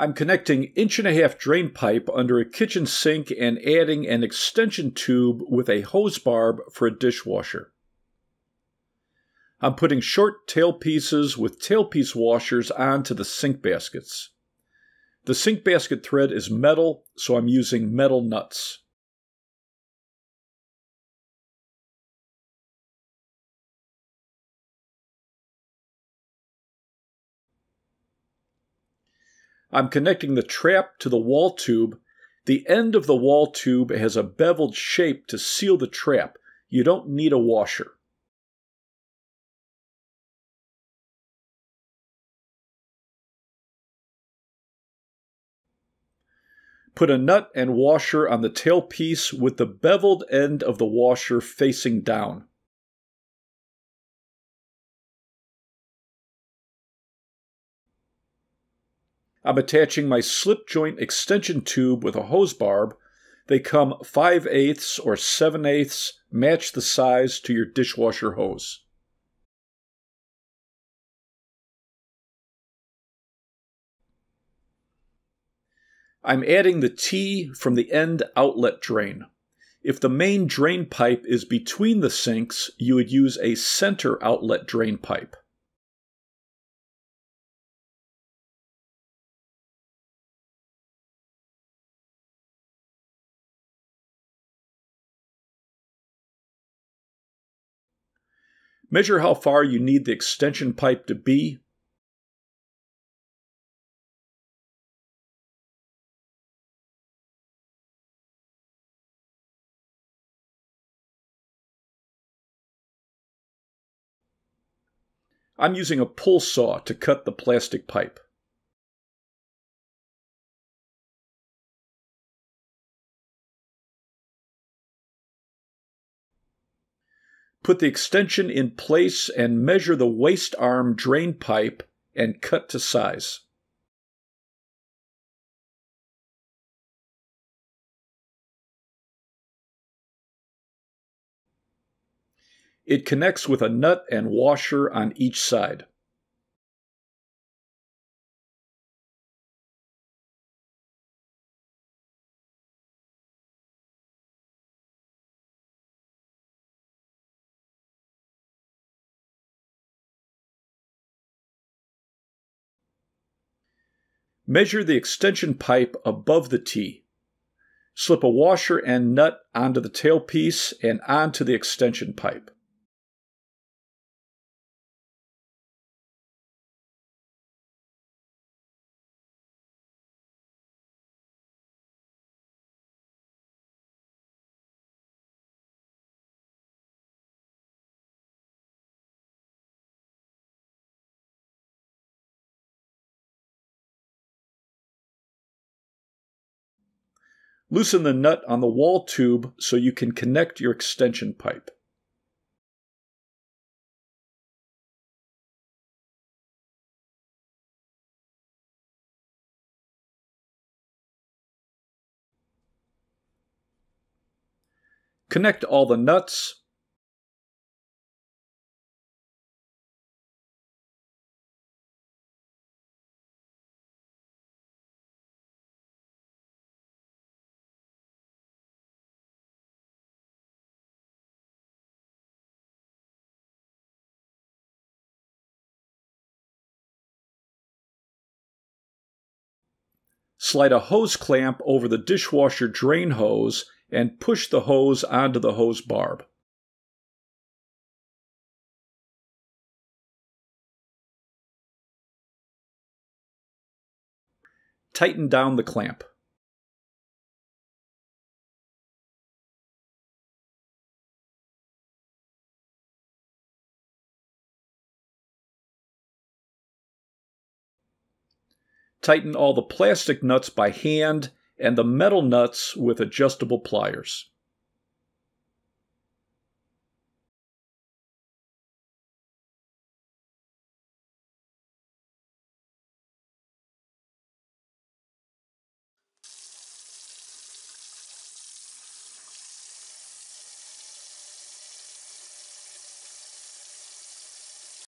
I'm connecting 1.5-inch drain pipe under a kitchen sink and adding an extension tube with a hose barb for a dishwasher. I'm putting short tailpieces with tailpiece washers onto the sink baskets. The sink basket thread is metal, so I'm using metal nuts. I'm connecting the trap to the wall tube. The end of the wall tube has a beveled shape to seal the trap. You don't need a washer. Put a nut and washer on the tailpiece with the beveled end of the washer facing down. I'm attaching my slip joint extension tube with a hose barb. They come 5/8 or 7/8, match the size to your dishwasher hose. I'm adding the T from the end outlet drain. If the main drain pipe is between the sinks, you would use a center outlet drain pipe. Measure how far you need the extension pipe to be. I'm using a pull saw to cut the plastic pipe. Put the extension in place and measure the waste arm drain pipe and cut to size. It connects with a nut and washer on each side. Measure the extension pipe above the T. Slip a washer and nut onto the tailpiece and onto the extension pipe. Loosen the nut on the wall tube so you can connect your extension pipe. Connect all the nuts. Slide a hose clamp over the dishwasher drain hose and push the hose onto the hose barb. Tighten down the clamp. Tighten all the plastic nuts by hand and the metal nuts with adjustable pliers.